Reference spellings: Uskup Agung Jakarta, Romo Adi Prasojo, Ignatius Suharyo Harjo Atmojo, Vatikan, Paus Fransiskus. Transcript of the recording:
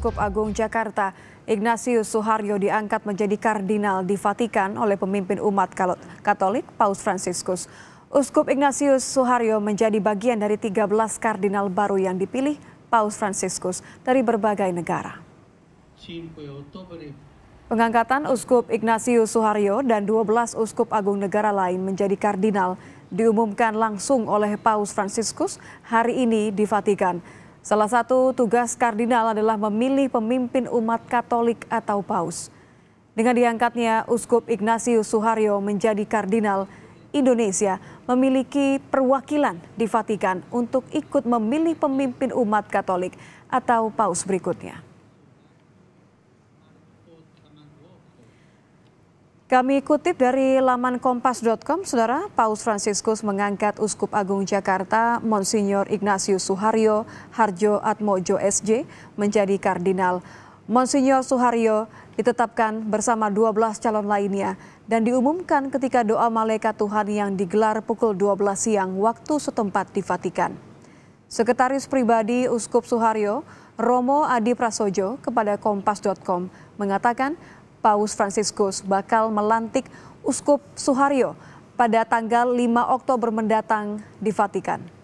Uskup Agung Jakarta, Ignatius Suharyo diangkat menjadi kardinal di Vatikan oleh pemimpin umat Katolik Paus Fransiskus. Uskup Ignatius Suharyo menjadi bagian dari 13 kardinal baru yang dipilih Paus Fransiskus dari berbagai negara. Pengangkatan Uskup Ignatius Suharyo dan 12 uskup agung negara lain menjadi kardinal diumumkan langsung oleh Paus Fransiskus hari ini di Vatikan. Salah satu tugas kardinal adalah memilih pemimpin umat Katolik atau paus. Dengan diangkatnya Uskup Ignatius Suharyo menjadi kardinal, Indonesia memiliki perwakilan di Vatikan untuk ikut memilih pemimpin umat Katolik atau paus berikutnya. Kami kutip dari laman kompas.com, Saudara. Paus Fransiskus mengangkat Uskup Agung Jakarta, Monsinyur Ignatius Suharyo Harjo Atmojo SJ, menjadi kardinal. Monsinyur Suharyo ditetapkan bersama 12 calon lainnya dan diumumkan ketika doa malaikat Tuhan yang digelar pukul 12 siang waktu setempat di Vatikan. Sekretaris pribadi Uskup Suharyo, Romo Adi Prasojo, kepada kompas.com mengatakan, Paus Fransiskus bakal melantik Uskup Suharyo pada tanggal 5 Oktober mendatang di Vatikan.